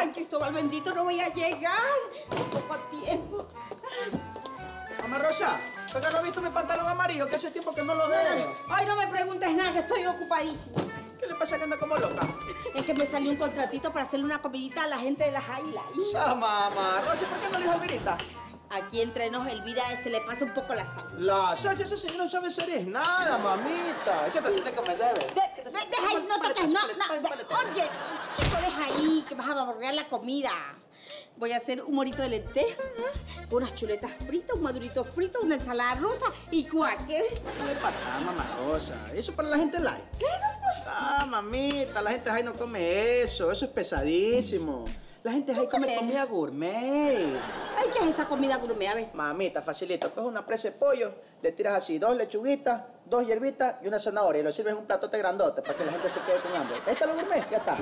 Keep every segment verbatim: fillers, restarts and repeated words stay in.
San Cristóbal bendito, no voy a llegar. No tengo tiempo. Mamá Rosa, ¿por qué no he visto mi pantalón amarillo? Que hace tiempo que no lo veo. Ay, no me preguntes nada, que estoy ocupadísima. ¿Qué le pasa que anda como loca? Es que me salió un contratito para hacerle una comidita a la gente de las Highlights. Ya, Mamá Rosa, ¿por qué no le dijo Elvirita? Aquí entre nos, Elvira, se le pasa un poco la sal. La sal, esa señora no sabe hacer nada, mamita. Es que te haciendo comer debe. De, de, deja ahí, no toques, no, no. De, oye, chico, deja ahí, que vas a borrar la comida. Voy a hacer un morito de lentejas, unas chuletas fritas, un madurito frito, una ensalada rusa y cuáquer. No me pasa, Mamá Rosa. Eso para la gente light. Claro, pues. Ah, mamita, la gente ahí no come eso. Eso es pesadísimo. La gente ahí come comida gourmet. Ay, ¿qué es esa comida gourmet? A ver. Mamita, facilito. Coges una presa de pollo, le tiras así dos lechuguitas, dos hierbitas y una zanahoria. Y lo sirves en un platote grandote para que la gente se quede con hambre. Ahí está lo gourmet, ya está.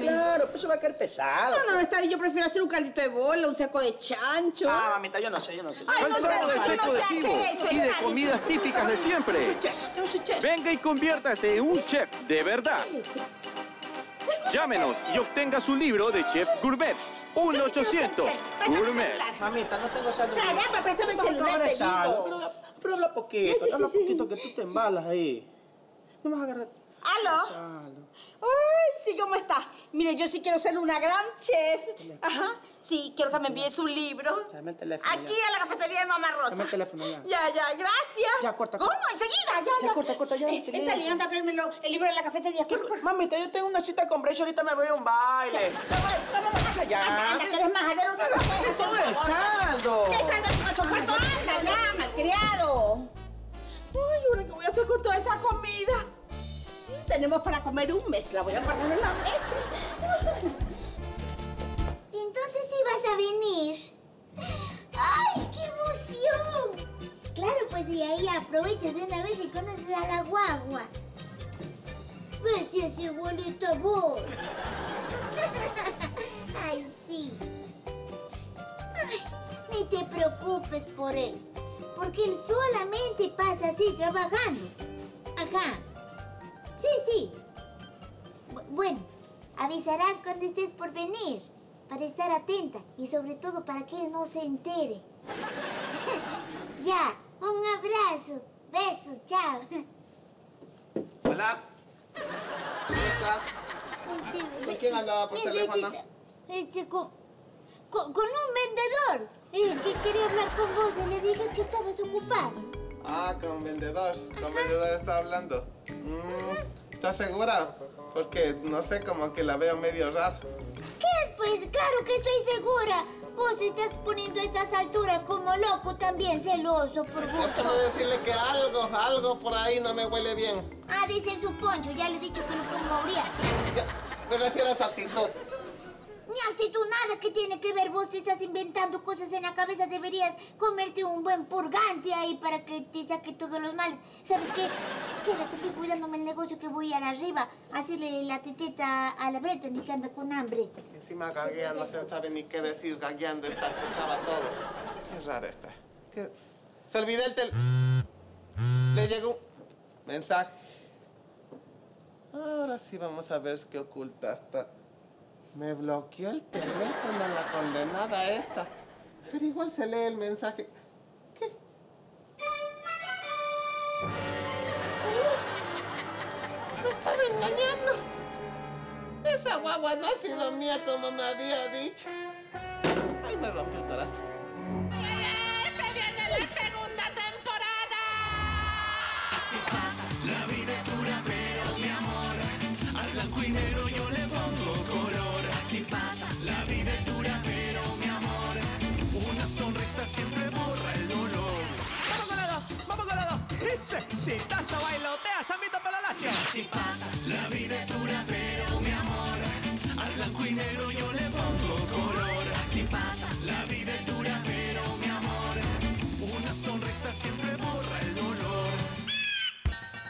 Claro, pues eso va a quedar pesado. No, no, no está bien. Yo prefiero hacer un caldito de bola, un seco de chancho. Ah, mamita, yo no sé, yo no sé. Ay, no sé, yo no sé hacer eso. Y de comidas típicas de siempre. Yo soy chef, yo soy chef. Venga y conviértase en un chef de verdad. Llámenos y obtenga su libro de Chef Gourmet. uno ochocientos Gourmet. Mamita, no tengo salud. Caramba, préstame el celular, te digo. Pero habla poquito, habla poquito, que tú te embalas ahí. No me vas a agarrar. ¿Aló? Ay, sí, ¿cómo estás? Mire, yo sí quiero ser una gran chef. Ajá. Sí, quiero que me envíes un libro. Dame el teléfono. Aquí a la cafetería de Mamá Rosa. Dame el teléfono ya. Ya, ya, gracias. Ya, corta. ¿Cómo? Enseguida, ya, ya. corta, corta, ya. Está bien, anda a vermelo, el libro de la cafetería. Mamita, yo tengo una cita con Brecho, ahorita me voy a un baile. Dame la casa ya. Anda, anda, que eres majadero. No el saldo. ¿Qué saldo? ¿Cuánto anda ya, malcriado? Ay, ahora que voy a hacer con toda esa comida. Tenemos para comer un mes, la voy a guardar en la mesa. Entonces sí vas a venir. ¡Ay, qué emoción! Claro, pues y ahí aprovechas de una vez y conoces a la guagua. ¡Ves ese bonito voz! ¡Ay, sí! Ay, ni te preocupes por él, porque él solamente pasa así trabajando. Ajá. Sí, sí. Bueno, avisarás cuando estés por venir, para estar atenta y sobre todo para que él no se entere. Ya, un abrazo, besos, chao. Hola. ¿Cómo está? ¿Con quién hablaba por teléfono? Con, con un vendedor eh, que quería hablar con vos y le dije que estabas ocupado. Ah, con vendedor. Con Ajá. vendedor está hablando. Mm, ¿Estás segura? Porque, no sé, como que la veo medio rara. ¿Qué es, pues? Claro que estoy segura. Vos te estás poniendo a estas alturas como loco también, celoso, por gusto. Es como decirle que algo, algo por ahí no me huele bien. Ha de ser su poncho. Ya le he dicho que lo promovería. Me refiero a su actitud. Ni actitud nada que tiene que ver, vos te estás inventando cosas en la cabeza, deberías comerte un buen purgante ahí para que te saque todos los males. ¿Sabes qué? Quédate aquí cuidándome el negocio que voy a ir arriba a hacerle la teteta a la Breta, ni que anda con hambre. Encima gaguea, no se sabe ni qué decir, gagueando está, chachaba todo. Qué rara está. Qué... Se olvidó el tel... Le llegó un mensaje. Ahora sí vamos a ver qué oculta está. Me bloqueó el teléfono la condenada esta. Pero igual se lee el mensaje. ¿Qué? ¡Me estaba engañando! Esa guagua no ha sido mía como me había dicho. Ay, me rompió el corazón. ¡Se viene la segunda temporada! Así pasa, la vida es dura, pero mi amor, al blanco y negro yo le pongo color. Si pasa, la vida es dura, pero mi amor, una sonrisa siempre borra el dolor. Vamos con la dos, vamos con la dos. Ese exitazo, bailotea, Samito para la lacia. Si pasa, la vida es dura, pero mi amor, al blanco y negro yo le pongo color. Si pasa, la vida es dura, pero mi amor, una sonrisa siempre borra el dolor.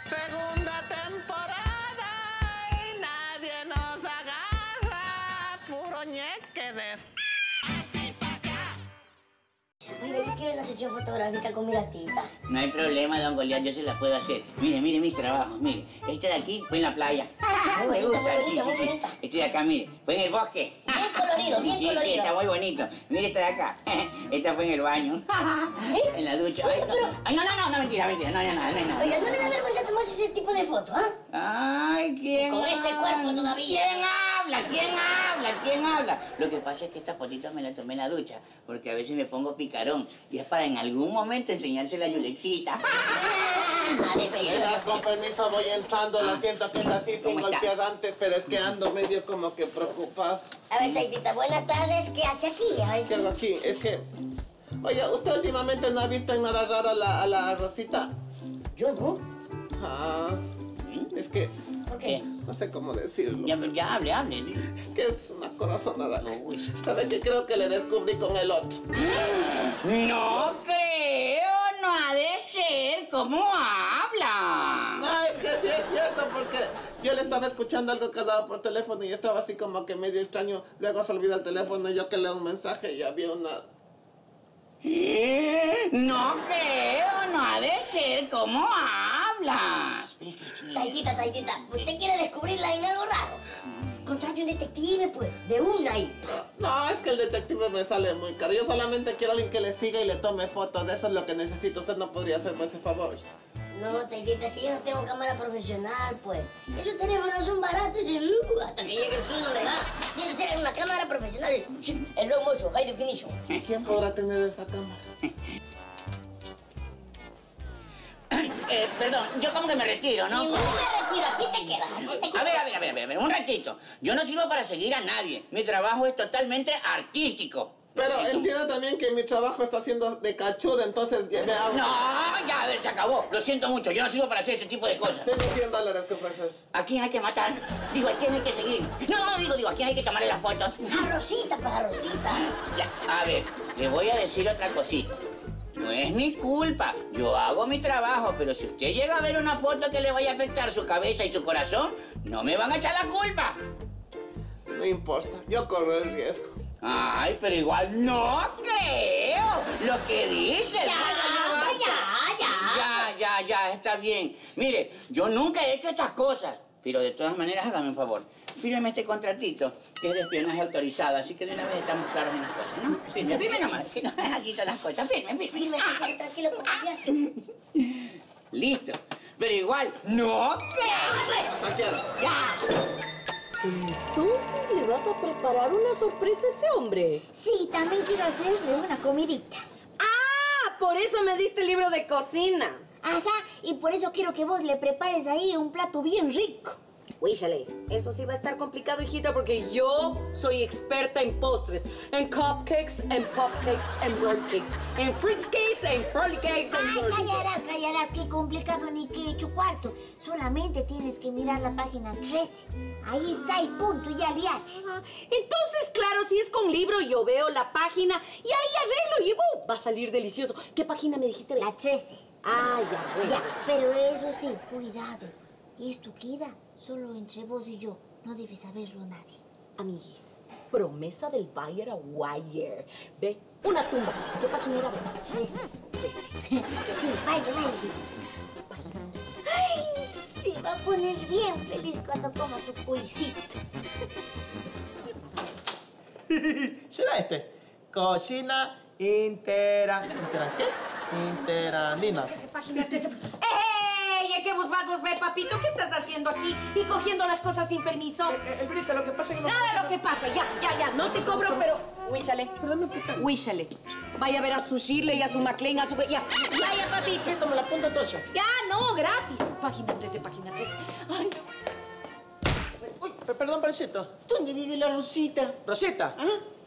Segunda temporada. Amigo, yo quiero una sesión fotográfica con mi gatita. No hay problema, don Goliat, yo se la puedo hacer. Mire, mire mis trabajos, mire. Este de aquí fue en la playa. Muy me gusta, bonita, sí, sí, sí. Bonita. Este de acá, mire, fue en el bosque. Bien colorido, bien sí, colorido. Sí, sí, está muy bonito. Mire esta de acá. Esta fue en el baño. ¿Eh? En la ducha. Ay, no. Ay, no, no, no, no, mentira, mentira. No, no, no, no, no. Oiga, ¿no le da vergüenza tomarse ese tipo de foto, ah? ¿Eh? Ay, ¿quién habla? Con ese cuerpo todavía. ¿Quién habla? ¿Quién habla? ¿Quién habla? Lo que pasa es que estas fotitas me las tomé en la ducha, porque a veces me pongo picarón. Y es para en algún momento enseñársela a Yulexita. Mira, con permiso, voy entrando. Lo siento que es así sin golpear antes, pero es que ando medio como que preocupado. A ver, Taitita, buenas tardes. ¿Qué hace aquí? ¿Qué hago aquí? Es que... Oye, ¿usted últimamente no ha visto en nada raro a la, a la Rosita? Yo no. Ah, es que... ¿Por qué? No sé cómo decirlo. Ya, ya hable, hable. Es que es una corazonada. ¿Sabe qué? Creo que le descubrí con el otro. ¡No creo! No ha de ser. ¿Cómo habla? No, es que sí es cierto, porque yo le estaba escuchando algo que hablaba por teléfono y estaba así como que medio extraño. Luego se olvida el teléfono y yo que leo un mensaje y había una... ¿Eh? No creo, no ha de ser. ¿Cómo habla? Taitita, Taitita, ¿usted quiere descubrirla en algo raro? Contrate un detective, pues, de una ahí. No, es que el detective me sale muy caro. Yo solamente quiero a alguien que le siga y le tome fotos. De eso es lo que necesito. Usted no podría hacerme ese favor. No, Taitita, es que yo no tengo cámara profesional, pues. Esos teléfonos son baratos y uh, hasta que llegue el sur no le da. Tiene que ser una cámara profesional. El low motion, high definition. ¿Y quién podrá tener esa cámara? Eh, perdón, yo como que me retiro, ¿no? No me retiro, aquí te quedas, aquí te quedas. A ver, a ver, a ver, a ver, un ratito. Yo no sirvo para seguir a nadie. Mi trabajo es totalmente artístico. Pero entiendo también que mi trabajo está siendo de cachuda, entonces me hago... No, ya, a ver, se acabó. Lo siento mucho, yo no sirvo para hacer ese tipo de cosas. Tengo cien dólares que ofrecer. ¿A quién hay que matar? Digo, ¿a quién hay que seguir? No, no, digo, digo, ¿a quién hay que tomarle las fotos? A Rosita, para Rosita. Ya, a ver, le voy a decir otra cosita. No es mi culpa, yo hago mi trabajo, pero si usted llega a ver una foto que le vaya a afectar su cabeza y su corazón, no me van a echar la culpa. No importa, yo corro el riesgo. Ay, pero igual no creo lo que dice. Ya, ya, ya, ya. Ya, ya, ya, está bien. Mire, yo nunca he hecho estas cosas, pero de todas maneras hágame un favor. Fírmeme este contratito, que es de espionaje autorizado, así que de una vez estamos claros en las cosas, ¿no? Firme, firme nomás, que no es así todas las cosas. Firme, firme. Firme, ah, tranquilo, porque ah, te hace. Listo. Pero igual, ¡no creo! ¡Ya! Entonces, ¿le vas a preparar una sorpresa a ese hombre? Sí, también quiero hacerle una comidita. ¡Ah! Por eso me diste el libro de cocina. Ajá, y por eso quiero que vos le prepares ahí un plato bien rico. Uíchale, eso sí va a estar complicado, hijita, porque yo soy experta en postres, en cupcakes, en popcakes, en rollcakes, en fruitcakes, en frolicates, en... Ay, callarás, callarás, qué complicado ni qué hecho cuarto. Solamente tienes que mirar la página trece. Ahí está y punto, ya le haces. Entonces, claro, si es con libro, yo veo la página y ahí arreglo y ¡bu! Va a salir delicioso. ¿Qué página me dijiste? La trece. Ah, ya, bueno. Ya, pero eso sí, cuidado. Esto queda solo entre vos y yo. No debe saberlo nadie. Amiguis, promesa del Bayer a Wire. Ve, una tumba. ¿Qué página era? Trece. Trece. Vaya, vaya. Ay, se va a poner bien feliz cuando coma su cuisito. ¿Será este? Cocina intera... ¿Intera qué? Interanina. Trece página, trece... ¿Qué vos vas, vos ve, papito? ¿Qué estás haciendo aquí y cogiendo las cosas sin permiso? Eh, eh, Brita, lo que pasa es que... Nada lo que pasa. Ya, ya, ya. No te cobro, pero... Huíchale. Huíchale. Vaya a ver a su Shirley, a su McLean, a su... Ya, ya, ya, papito. Brita, me la pongo entonces. Ya, no, gratis. Página trece, página trece. Ay, no. Uy, perdón, Parecito. ¿Dónde vive la Rosita? ¿Rosita? ¿Ah?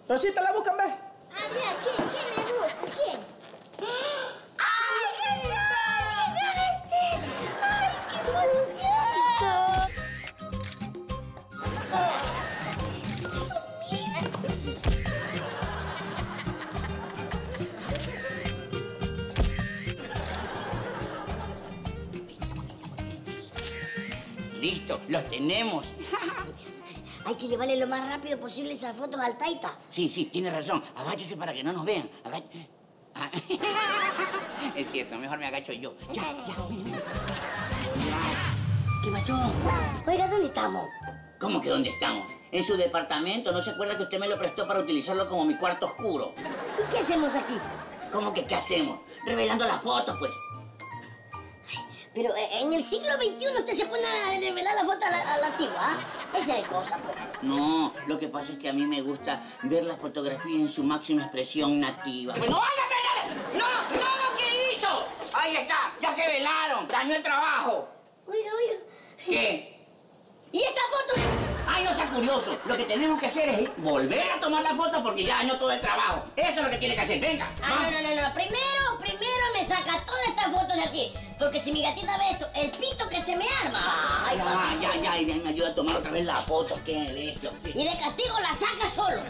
¿Rosita la buscan, ve? A ver, ¿quién? ¿Quién me busca? ¿Quién? ¡Ay, Jesús! ¡Ay, qué dulcita! Listo, los tenemos. Hay que llevarle lo más rápido posible esas fotos al Taita. Sí, sí, tienes razón. Agáchese para que no nos vean. Agá... Ah, es cierto, mejor me agacho yo. Ya, ya, ya. ¿Qué pasó? Oiga, ¿dónde estamos? ¿Cómo que dónde estamos? En su departamento. ¿No se acuerda que usted me lo prestó para utilizarlo como mi cuarto oscuro? ¿Y qué hacemos aquí? ¿Cómo que qué hacemos? Revelando las fotos, pues. Pero en el siglo veintiuno usted se pone a revelar la foto a la, a la antigua, ¿ah? ¿eh? Esa es cosa, pues. No, lo que pasa es que a mí me gusta ver las fotografías en su máxima expresión nativa. ¡No, no, no! ¡No, qué hizo! ¡Ahí está! ¡Ya se velaron! ¡Dañó el trabajo! Oiga, oiga. ¿Qué? ¿Y esta foto? ¡Ay, no sea curioso! Lo que tenemos que hacer es volver a tomar la foto porque ya dañó todo el trabajo. Eso es lo que tiene que hacer. Venga. Ah, no, no, no, no. Primero, primero me saca todas estas fotos de aquí. Porque si mi gatita ve esto, el pito que se me arma. Ay, ay, ya, ya, ya, me ayuda a tomar otra vez la foto, qué bestia. Y de castigo la saca solo.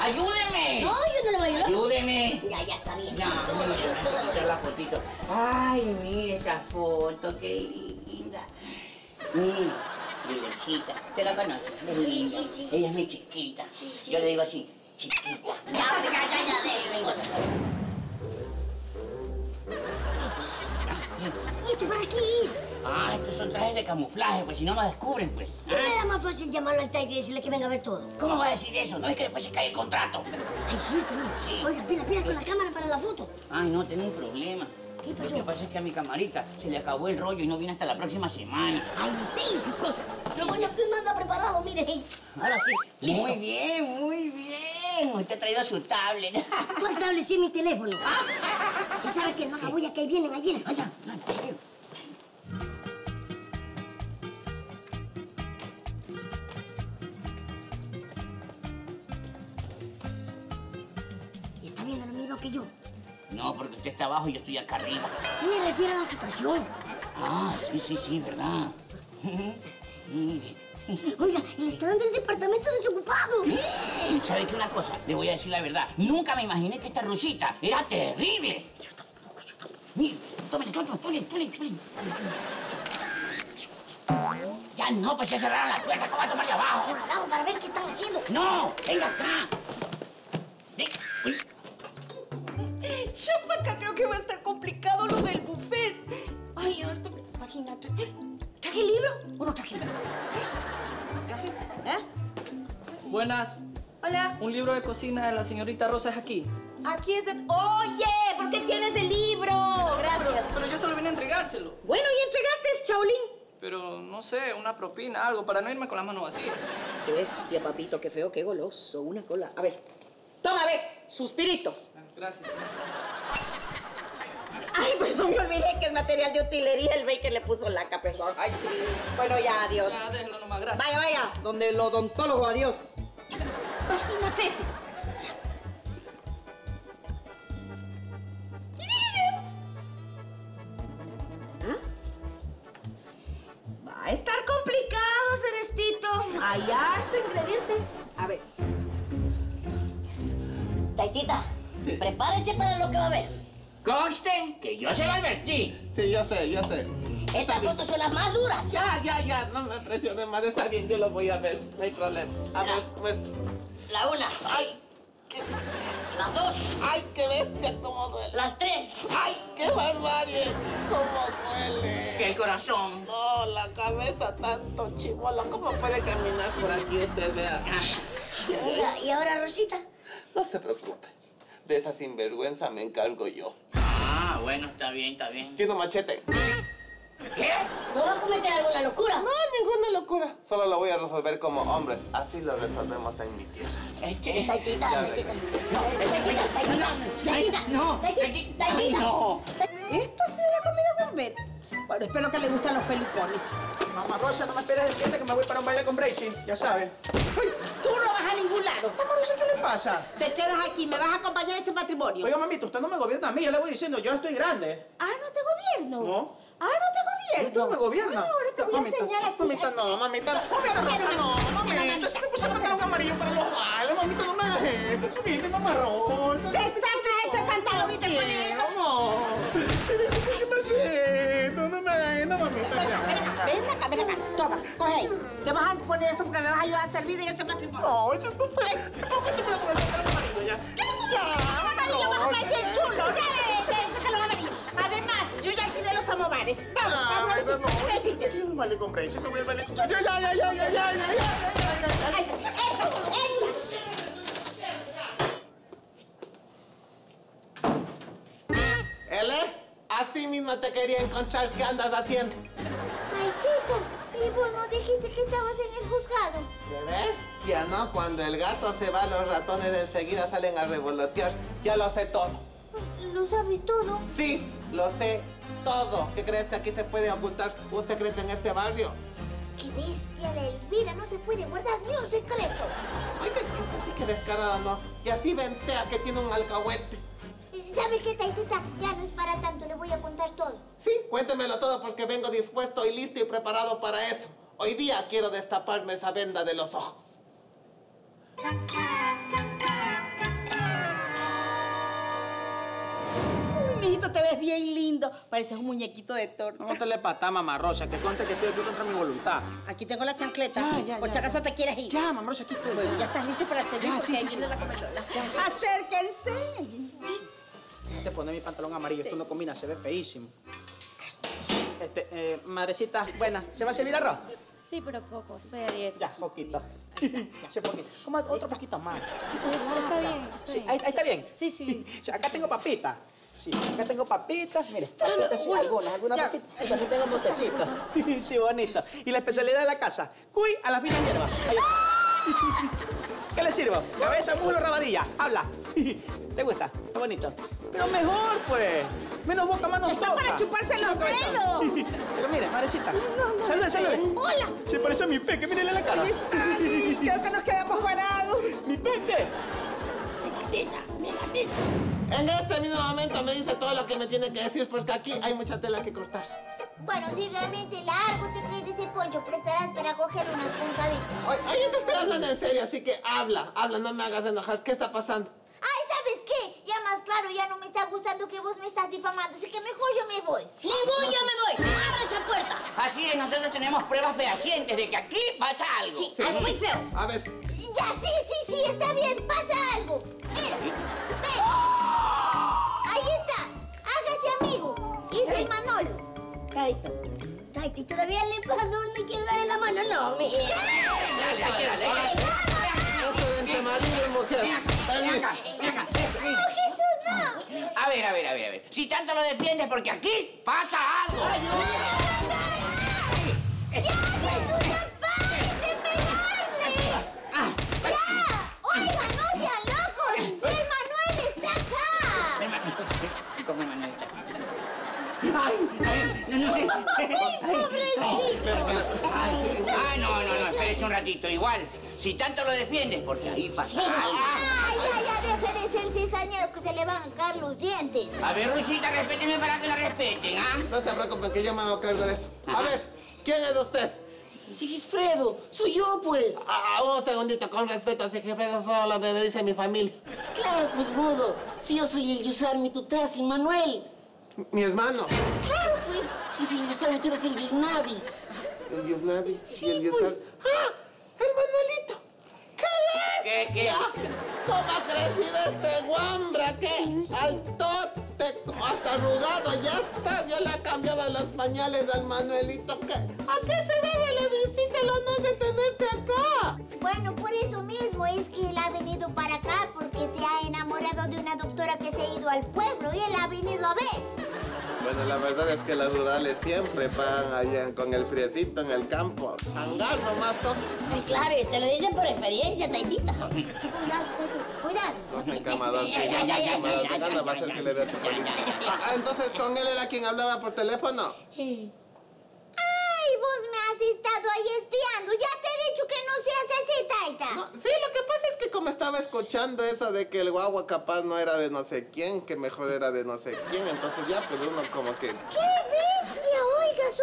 ¡Ayúdeme! No, yo no le voy a ayudar. ¡Ayúdeme! Ya, ya está bien. Ya, todo, ya, ya, todo, todo. La fotito. Ay, mira esta foto, qué linda. Mm, Violechita. ¿Te la conoces? Sí, sí, sí. Ella es mi chiquita. Sí, sí. Yo le digo así, chiquita. Ya, ya, ya, ya, déjame. ¿Y esto para qué es? Ah, estos son trajes de camuflaje, pues si no nos descubren, pues. ¿No era más fácil llamarlo al taller y decirle que venga a ver todo? ¿Cómo va a decir eso? No es que después se cae el contrato. Ay, sí, tú no. Sí. Oiga, pila, pila con la cámara para la foto. Ay, no, tengo un problema. ¿Qué pasó? Lo que pasa es que a mi camarita se le acabó el rollo y no viene hasta la próxima semana. Ay, usted y sus cosas. Lo bueno es que uno anda preparado, mire. Ahora sí. ¿Listo? Muy bien, muy bien. Usted ha traído su tablet. ¿Cuál tablet? Sí, mi teléfono. ¿Y sabes qué? No la voy a que ahí vienen, ahí vienen. Vaya, vaya. ¿Está viendo lo mismo que yo? No, porque usted está abajo y yo estoy acá arriba. Me refiero a la situación. Ah, sí, sí, sí, ¿verdad? Mire. Oiga, le está dando el departamento desocupado. ¿Sabe qué? Una cosa, le voy a decir la verdad. Nunca me imaginé que esta rusita era terrible. Yo tampoco, yo tampoco. Mire, tómale, tómale, tómale, tómale, tómale. Ya no, pues ya cerraron la puerta. ¿Cómo va a tomar de abajo? Por abajo, para ver qué están haciendo. ¡No! ¡Venga acá! Ven. Uy. Chapaca, creo que va a estar complicado lo del buffet. Ay, harto, imagínate. ¿Traje el libro o no traje el libro? ¿Traje? ¿Traje? ¿Eh? Buenas. Hola. Un libro de cocina de la señorita Rosa es aquí. Aquí es el... ¡Oye! ¿Por qué tienes el libro? Gracias. Pero, pero yo solo vine a entregárselo. Bueno, ¿y entregaste, Chaulín? Pero, no sé, una propina, algo, para no irme con las manos vacías. Qué bestia, papito, qué feo, qué goloso, una cola. A ver, toma, a ver, suspirito. Gracias. Ay, perdón, me olvidé que es material de utilería el baker le puso laca, perdón. Ay, bueno, ya, adiós. Ya, déjelo nomás, gracias. Vaya, vaya, donde el odontólogo, adiós. Página trece. ¿Ah? Va a estar complicado, Celestito. Allá es tu ingrediente. A ver. Taitita, sí. Prepárese para lo que va a haber. Conste que yo se lo advertí. Sí, yo sé, yo sé. Estas fotos son las más duras. Ya, ya, ya. No me presiones más. Está bien, yo lo voy a ver. No hay problema. A ver, pues. La una. Ay. Qué... Las dos. Ay, qué bestia, cómo duele. Las tres. Ay, qué barbarie. Cómo duele. Que el corazón. No, la cabeza tanto, chibola. ¿Cómo puede caminar por aquí usted, vea? Oiga, ¿y ahora, Rosita? No se preocupe. De esa sinvergüenza me encargo yo. Ah, bueno, está bien, está bien. Tiene machete. ¿Qué? ¿No va a cometer alguna locura? No, ninguna locura. Solo lo voy a resolver como hombres. Así lo resolvemos en mi tierra. Este... Taitita, taitita. Taitita, taitita. Taitita, no. Taitita, no. ¿Esto ha sido la comida gourmet? Bueno, espero que le gusten los pelicones. Mamá Rosa, no me esperes de siete que me voy para un baile con Bracy. Ya sabes. ¡Ay! Tú no vas a ningún lado. Mamá Rosa, ¿qué le pasa? Te quedas aquí, me vas a acompañar a este matrimonio. Oiga, mamita, usted no me gobierna a mí. Yo le voy diciendo, yo estoy grande. Ah, ¿no te gobierno? No. Ah, ¿no te gobierno? No me gobierna. Bueno, ahora te voy mamita, a enseñar aquí. Mamita, no, mamita, no. Mamita Rosa, no, mamita. Yo siempre puse pantalón amarillo para los bailes. Mamita, no me dejé. Pues mire, Mamá Rosa. ¡Te sacas ese pantalón y te pones como! ¡Se ve como que me siento! No me dejé, no, mamita. Ven acá, ven acá, ven acá. Toma, coge ahí. Te vas a poner esto porque me vas a ayudar a servir en ese matrimonio. No, eso es tu fe. ¿Por qué te pones con el pantalón amarillo ya? ¡Ya! ¡Ya! ¡Ya! ¡Ya! ¡Ya! vale comprensión, no voy a vale comprensión. ¡Ya, ya, ya, ya, ya, ya, ya, ya! ¡Eso, eso, eso! ¿Ele? Así mismo te quería encontrar. ¿Qué andas haciendo? Ay, tita, ¿y vos no dijiste que estabas en el juzgado? ¿Qué bestia, no? Cuando el gato se va, los ratones enseguida salen a revolotear. Ya lo sé todo. ¿Lo sabes todo? Sí, lo sé todo. ¿Qué crees que aquí se puede ocultar un secreto en este barrio? ¡Qué bestia la Elvira! No se puede guardar ni un secreto. Oiga, esta sí que descarada, ¿no? Y así ventea que tiene un alcahuete. ¿Sabe qué, Taitita? Ya no es para tanto, le voy a contar todo. Sí, cuéntemelo todo porque vengo dispuesto y listo y preparado para eso. Hoy día quiero destaparme esa venda de los ojos. Mijito, te ves bien lindo. Pareces un muñequito de torta. No te le patá, mamá Rosa, que conte que estoy aquí contra mi voluntad. Aquí tengo la chancleta. Ya, ya, por ya, si acaso ya. Te quieres ir. Ya, mamá Rosa, aquí estoy. Bueno, ya, ya estás listo para servir porque sí, ahí sí, viene sí. La comedola. Acérquense. Te pone mi pantalón amarillo. Sí. Esto no combina, se ve feísimo. Este, eh, madrecita, buena. ¿Se va a servir arroz? Sí, pero poco. Estoy a dieta. Ya, poquito. Se poquito. Como otro poquito más. Está bien. Sí, ahí, ahí está bien. Sí, sí. O sea, acá tengo papitas. Sí, acá tengo papitas, mire, papitas, sí, algunas, algunas papitas, y aquí tengo mostecitos. Sí, bonito. Y la especialidad de la casa, cuy a las finas hierbas. ¿Qué le sirvo? Cabeza, muslo, rabadilla, habla. ¿Te gusta? Está bonito. Pero mejor, pues. Menos boca, manos toca. Está para chuparse los dedos. Pero mire, madrecita. No, no, salude, salude. Hola. Se parece a mi peque, mírenle la cara. Ahí está, creo que nos quedamos varados. Mi peque. Mi gatita, mi gatita. En este mismo momento me dice todo lo que me tiene que decir, porque aquí hay mucha tela que cortar. Bueno, si realmente largo te pide ese poncho, prestarás para coger unas puntaditas. Oye, te estoy hablando en serio, así que habla, habla, no me hagas enojar. ¿Qué está pasando? Ay, ¿sabes qué? Ya más claro, ya no me está gustando que vos me estás difamando, así que mejor yo me voy. Me voy, yo me voy. ¡Abre esa puerta! Así es, nosotros tenemos pruebas fehacientes de que aquí pasa algo. Sí, sí. Algo muy feo. A ver. Ya, sí, sí, sí, está bien, pasa algo. Mira, ven. ¡Ahí está! ¡Hágase amigo! Y soy Manolo. Taita. Taita, ¿y todavía el emperador le quiere darle la mano? No, mire. ¡Dale, dale, dale! ¡Esto de entre marido y mujer! ¡No, Jesús, no! A ver, a ver, a ver, a ver. Si tanto lo defiendes, porque aquí pasa algo. ¡No, no, no! ¡Ya, Jesús, ya paren de pegarle! ¡Ya! ¡Oiga, no sean locos! ¡Soy Manuel, está acá! Con mi manita. ¡Ay! ¡Ay! ¡No, no sé! ¡Pobrecito! ¡Ah, no, no, no! Espérese un ratito. Igual, si tanto lo defiendes, porque ahí pasa algo. ¡Ay, ay, ay! Deje de ser cizañado que se le van a caer los dientes. A ver, Lucita, respétenme para que la respeten, ¿ah? No se preocupen, que yo me hago cargo de esto. A ver, ¿quién es usted? Sigisfredo, soy yo, pues. Ah, un segundito, con respeto, Sigisfredo, solo me dice mi familia. Claro, pues, Bodo, si yo soy Eliusar, mi tutaz, y Manuel. Mi hermano. Claro, pues, si soy Eliusar, mi tutaz, el Yusnavi. ¿El Yusnavi? Sí, el Yusnavi. Pues. ¡Ah! ¡El Manuelito! ¿Qué ves? ¿Qué, qué? ¿Cómo ha crecido este guambra? ¿Qué? ¡Altote! ¡Hasta arrugado! ¡Ya estás! Yo le cambiaba los pañales al Manuelito. ¿Qué? ¿A qué se debe la visita, el honor de tenerte acá? Bueno, por eso mismo es que él ha venido para acá, porque se ha enamorado de una doctora que se ha ido al pueblo y él ha venido a ver. Bueno, la verdad es que las rurales siempre van allá con el friecito en el campo. Sangar nomás, ¿no? Ay, claro, y te lo dicen por experiencia, Taitita. Cuidado, cuidado. No soy camador, sí, ya, ya, ya, ya. Va a ser que le dé chocolate. Ah, entonces, ¿con él era quien hablaba por teléfono? Sí. Ay, vos me has estado ahí espiando. Ya te he dicho que no seas así, Taita. No, sí, lo que pasa es que como estaba escuchando eso de que el guagua capaz no era de no sé quién, que mejor era de no sé quién, entonces ya, pues uno como que... ¡Qué bestia! Oiga su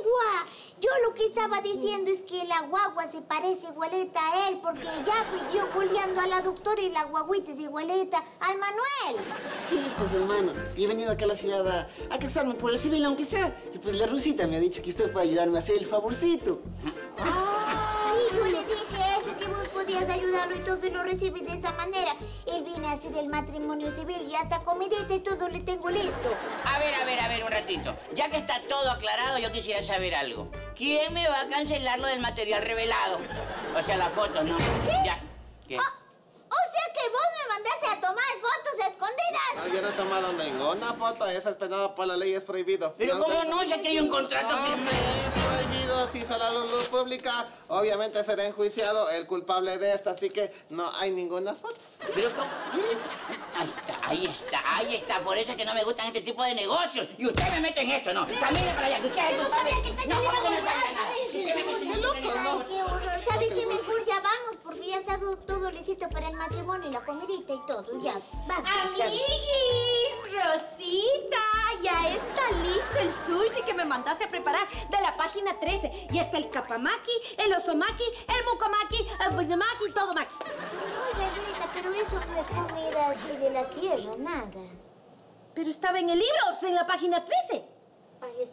lengua. Yo lo que estaba diciendo es que la guagua se parece igualeta a él porque ya pidió goleando a la doctora y la guaguita es igualeta al Manuel. Sí, pues, hermano. Yo he venido acá a la ciudad a, a casarme por el civil, aunque sea. Y pues la Rusita me ha dicho que usted puede ayudarme a hacer el favorcito. Ah, sí, yo le dije eso, que vos podías podías ayudarlo y todo y lo recibes de esa manera. Él viene a hacer el matrimonio civil y hasta comidita y todo le tengo listo. A ver, a ver, a ver, un ratito. Ya que está todo aclarado, yo quisiera saber algo. ¿Quién me va a cancelar lo del material revelado? O sea, las fotos, ¿no? ¿Qué? Ya. ¿Qué? Oh. No, yo no he tomado ninguna foto. Eso es penado por la ley, es prohibido. Pero si no, ¿cómo no? Ya que hay un contrato no, que... es prohibido. Si sale a la luz pública, obviamente será enjuiciado el culpable de esta, así que no hay ninguna foto. Pero ¿cómo? Ahí está, ahí está, ahí está. Por eso es que no me gustan este tipo de negocios. Y usted me mete en esto, ¿no? Camine para allá, que usted es culpable. No, no, no, no, no, no, no. ¿Sabe qué? Mejor ya vamos, porque ya está todo lisito para el matrimonio y la comidita y todo. Ya, vamos. ¡Amiguis! ¡Rosita! Ya está listo el sushi que me mandaste a preparar de la página trece. Ya está el capamaki, el osomaki, el mukomaki, el buñamaki, todo maki. Oiga, Rita, pero eso no es comida así de la sierra, nada. Pero estaba en el libro, o sea, en la página trece.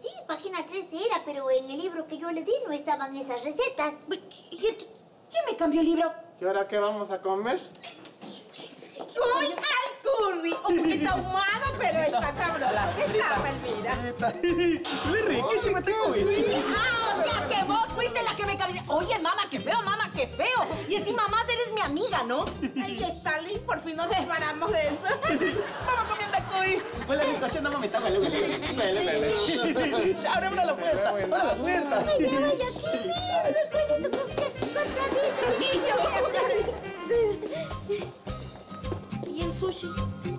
Sí, página trece era, pero en el libro que yo le di no estaban esas recetas. ¿Quién me cambió el libro? ¿Y ahora qué vamos a comer? ¡Cuy al curry! Un poquito ahumado, pero está sabroso. ¿Qué estaba, Elvira? ¡Qué riquísimo te comí! ¡Ah, o sea que vos fuiste la que me cambió! Oye, mamá, qué feo, mamá, qué feo. Y así, mamá, eres mi amiga, ¿no? Ay, que Stalin, por fin nos desbaramos de eso. ¡Vamos comiendo cuy! Hola, mi coche, no me metas, vale, vale. ¡Ya, abre una la puerta! ¡Abre la puerta! ¡Ay, ay, ay! ¡Después de tu contadista, niño! ¿Y el sushi?